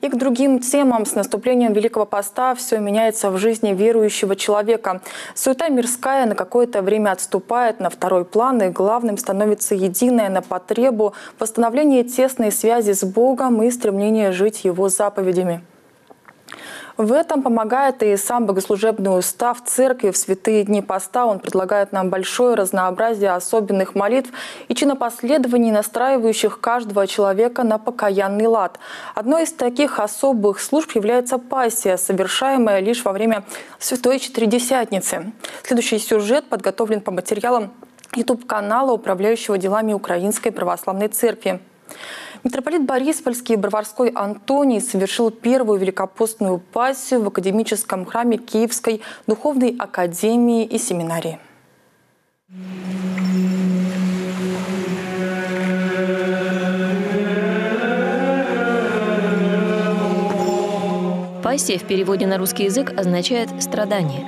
И к другим темам. С наступлением Великого Поста все меняется в жизни верующего человека. Суета мирская на какое-то время отступает на второй план, и главным становится единое на потребу восстановления тесной связи с Богом и стремление жить Его заповедями. В этом помогает и сам богослужебный устав церкви. В святые дни поста он предлагает нам большое разнообразие особенных молитв и чинопоследований, настраивающих каждого человека на покаянный лад. Одной из таких особых служб является пассия, совершаемая лишь во время Святой Четыредесятницы. Следующий сюжет подготовлен по материалам YouTube-канала, управляющего делами Украинской Православной Церкви. Митрополит Бориспольский и Броварской Антоний совершил первую великопостную пассию в академическом храме Киевской Духовной Академии и семинарии. Пассия в переводе на русский язык означает «страдание».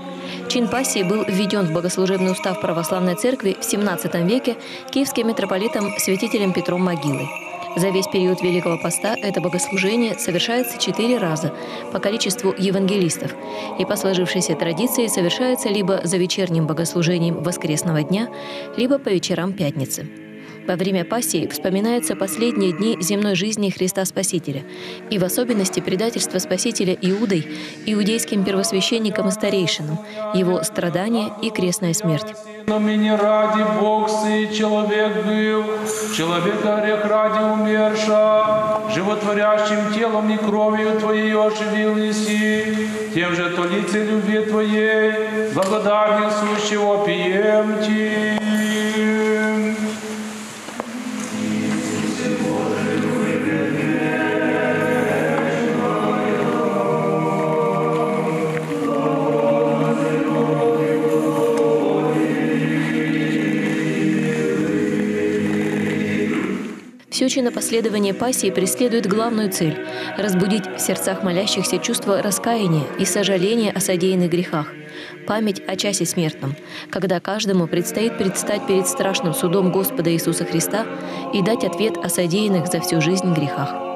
Чин пассии был введен в богослужебный устав Православной Церкви в XVII веке киевским митрополитом святителем Петром Могилой. За весь период Великого Поста это богослужение совершается 4 раза по количеству евангелистов и по сложившейся традиции совершается либо за вечерним богослужением воскресного дня, либо по вечерам пятницы. Во время Пассии вспоминаются последние дни земной жизни Христа Спасителя и в особенности предательство Спасителя Иудой, иудейским первосвященникам и старейшинам, его страдания и крестная смерть. «Но меня ради Бог сей человек был, человека грех ради умерша, животворящим телом и кровью Твоей оживил еси, тем же то лице любви Твоей, благодарен сущего пьем Ти». Все чинопоследование пассии преследует главную цель – разбудить в сердцах молящихся чувство раскаяния и сожаления о содеянных грехах, память о часе смертном, когда каждому предстоит предстать перед страшным судом Господа Иисуса Христа и дать ответ о содеянных за всю жизнь грехах.